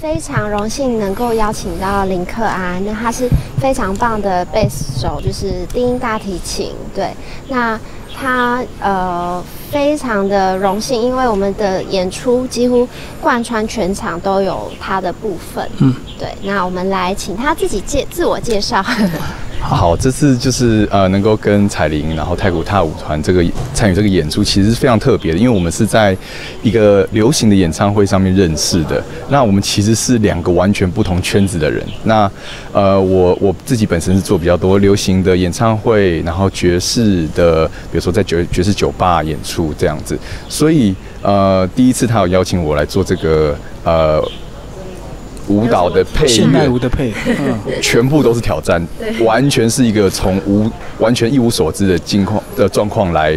非常荣幸能够邀请到林克安，那他是非常棒的贝斯手，就是低音大提琴。对，那他非常的荣幸，因为我们的演出几乎贯穿全场都有他的部分。嗯，对。那我们来请他自我介绍。好，这次就是能够跟彩玲，然后太鼓踏舞团参与这个演出，其实是非常特别的，因为我们是在一个流行的演唱会上面认识的。那我们其实是两个完全不同圈子的人。那我自己本身是做比较多流行的演唱会，然后爵士的，比如说在爵士酒吧演出这样子。所以第一次他有邀请我来做这个舞蹈的配乐，现代舞的配乐，全部都是挑战，完全是一个从完全一无所知的状况来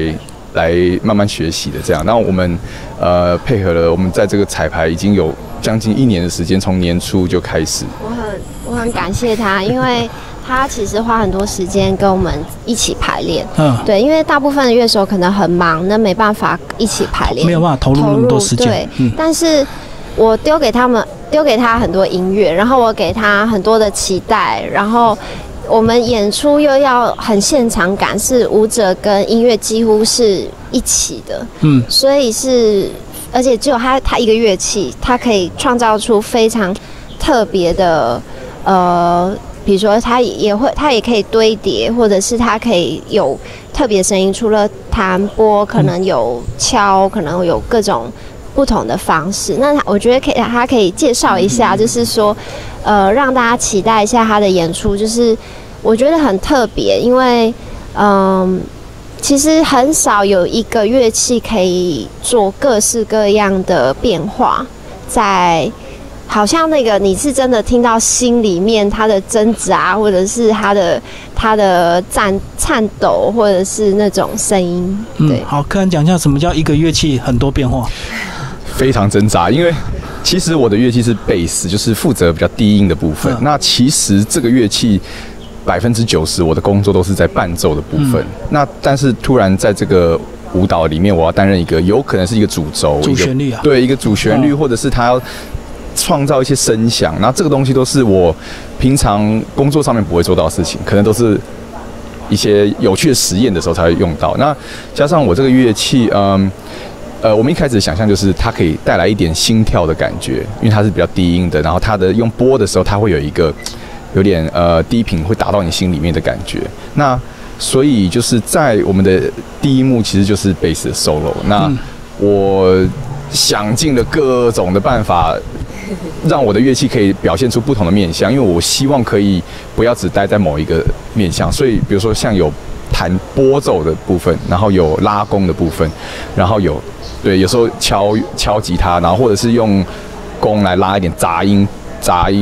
慢慢学习的这样。那我们配合了，我们在这个彩排已经有将近1年的时间，从年初就开始。我很感谢他，因为他其实花很多时间跟我们一起排练。嗯，对，因为大部分的乐手可能很忙，那没办法一起排练，没有办法投入那么多时间。对，但是我丢给他很多音乐，然后我给他很多的期待，然后我们演出又要很现场感，是舞者跟音乐几乎是一起的，所以是，而且只有他一个乐器，他可以创造出非常特别的，比如说他也可以堆叠，或者是他可以有特别声音，除了弹拨，可能有敲，可能有各种不同的方式。那我觉得他可以介绍一下，就是说，让大家期待一下他的演出。就是我觉得很特别，因为其实很少有一个乐器可以做各式各样的变化，好像那个你是真的听到心里面他的挣扎，或者是他的颤抖，或者是那种声音。对，好，克安讲一下什么叫一个乐器很多变化。非常挣扎，因为其实我的乐器是贝斯，就是负责比较低音的部分。那其实这个乐器90%我的工作都是在伴奏的部分。那但是突然在这个舞蹈里面，我要担任一个有可能是一个主轴、主旋律啊，对，一个主旋律，或者是他要创造一些声响，那这个东西都是我平常工作上面不会做到的事情，可能都是一些有趣的实验的时候才会用到。那加上我这个乐器，我们一开始想象就是它可以带来一点心跳的感觉，因为它是比较低音的，然后它的用拨的时候，它会有一个有点低频会打到你心里面的感觉。那所以就是在我们的第一幕其实就是贝斯的 solo， 那我想尽了各种的办法，让我的乐器可以表现出不同的面向，因为我希望可以不要只待在某一个面向。所以，比如说像有弹拨奏的部分，然后有拉弓的部分，然后有时候敲吉他，然后或者是用弓来拉一点杂音，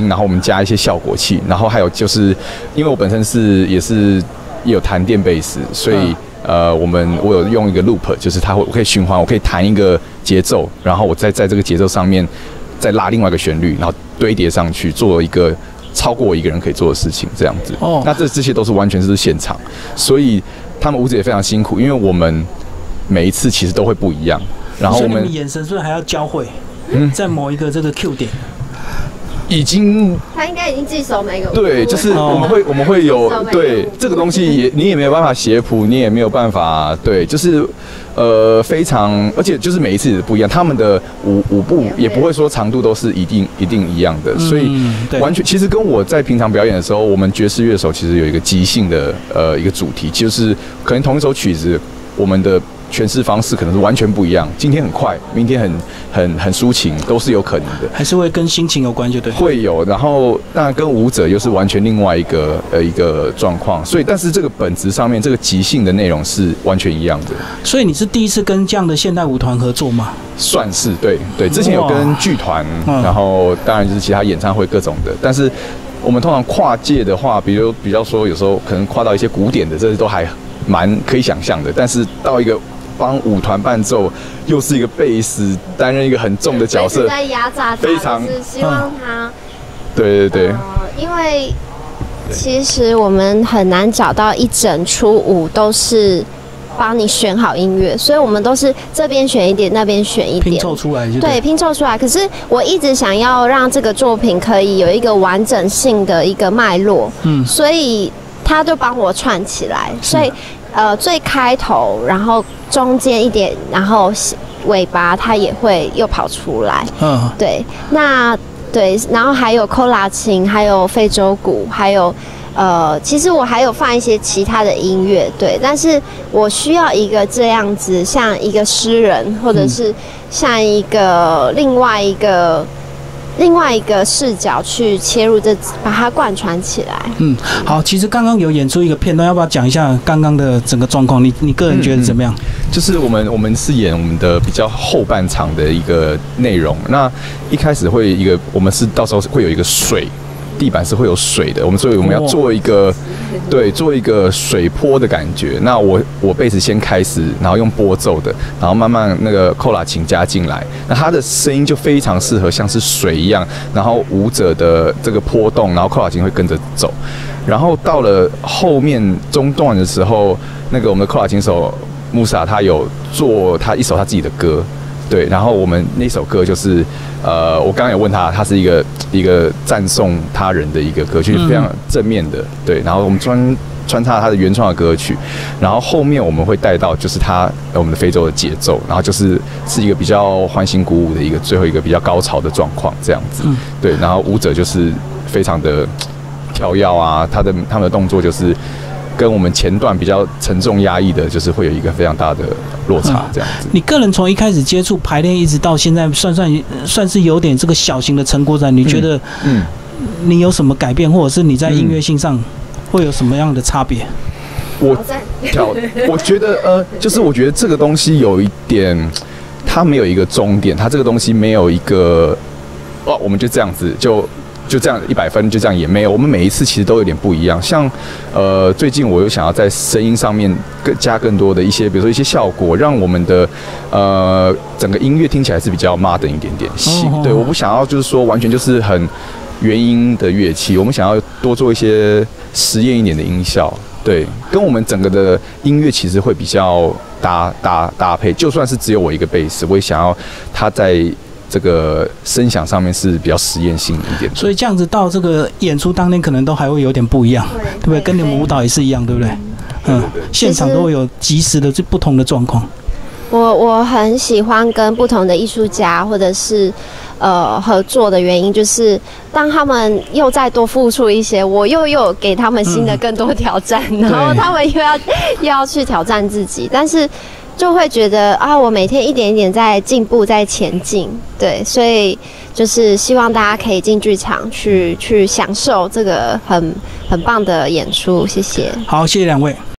然后我们加一些效果器，然后还有就是因为我本身也有弹电贝斯，所以我有用一个 loop， 就是我可以循环，我可以弹一个节奏，然后我再在这个节奏上面再拉另外一个旋律，然后堆叠上去，做一个超过我一个人可以做的事情，这样子。那这些都是完全是现场，所以他们舞者也非常辛苦，因为我们每一次其实都会不一样。然后你们眼神是不是还要交汇？在某一个这个 Q 点，他应该已经记熟每个舞。对，就是我们会有对这个东西你也没有办法斜谱，你也没有办法对，就是。非常，而且就是每一次也不一样，他们的舞步也不会说长度都是一定一样的，所以完全其实跟我在平常表演的时候，我们爵士乐手其实有一个即兴的一个主题，就是可能同一首曲子，我们的诠释方式可能是完全不一样。今天很快，明天很抒情，都是有可能的。还是会跟心情有关，就对。会有，然后当然跟舞者又是完全另外一个状况。所以，但是这个本质上面，这个即兴的内容是完全一样的。所以你是第一次跟这样的现代舞团合作吗？算是，对，之前有跟剧团，然后当然就是其他演唱会各种的，但是我们通常跨界的话，比较说有时候可能跨到一些古典的，这些都还蛮可以想象的，但是到一个。帮舞团伴奏，又是一个贝斯担任一个很重的角色，在压榨他，非常是希望他。对，因为其实我们很难找到一整出舞都是帮你选好音乐，所以我们都是这边选一点，那边选一点，拼凑出来就对，拼凑出来。可是我一直想要让这个作品可以有一个完整性的一个脉络，嗯，所以他就帮我串起来，所以最开头，然后中间一点，然后尾巴它也会又跑出来，嗯，对，那对，然后还有扣拉琴，还有非洲鼓，还有。其实我还有放一些其他的音乐，对，但是我需要一个这样子，像一个诗人，或者是像一个另外一个视角去切入这，把它贯穿起来。嗯，好，其实刚刚有演出一个片段，要不要讲一下刚刚的整个状况？你个人觉得怎么样？就是我们是演我们的比较后半场的一个内容。那一开始会一个，我们是到时候会有一个水。地板是会有水的，所以我们要做一个，对，做一个水波的感觉。那我贝斯先开始，然后用拨奏的，然后慢慢那个扣拉琴加进来，那它的声音就非常适合像是水一样，然后舞者的这个波动，然后扣拉琴会跟着走。然后到了后面中段的时候，那个我们的扣拉琴手穆萨他有做他一首他自己的歌。对，然后我们那首歌就是，我刚刚有问他，他是一个赞颂他人的一个歌曲，非常正面的。对，然后我们穿插他的原创的歌曲，然后后面我们会带到就是我们的非洲的节奏，然后是一个比较欢欣鼓舞的一个最后一个比较高潮的状况这样子。对，然后舞者就是非常的跳跃啊，他们的动作就是。跟我们前段比较沉重压抑的，就是会有一个非常大的落差，这样子。你个人从一开始接触排练，一直到现在，算是有点这个小型的成果展。你觉得，你有什么改变，或者是你在音乐性上会有什么样的差别？我觉得，就是我觉得这个东西有一点，它没有一个终点，它这个东西没有一个，哦，我们就这样子就这样100分，就这样也没有。我们每一次其实都有点不一样，像最近我又想要在声音上面加更多的一些，比如说一些效果，让我们的整个音乐听起来是比较 modern 一点点。对，我不想要就是说完全就是很原音的乐器，我们想要多做一些实验一点的音效。对，跟我们整个的音乐其实会比较搭配。就算是只有我一个贝斯，我也想要它在。这个声响上面是比较实验性一点，所以这样子到这个演出当天可能都还会有点不一样，对不对？跟你们舞蹈也是一样，对不对？嗯，现场都会有及时的不同的状况。我很喜欢跟不同的艺术家或者是合作的原因，就是当他们又再多付出一些，我又有给他们新的更多挑战，然后他们又要去挑战自己，但是。就会觉得啊，我每天一点一点在进步，在前进，对，所以就是希望大家可以进剧场去享受这个很棒的演出，谢谢。好，谢谢两位。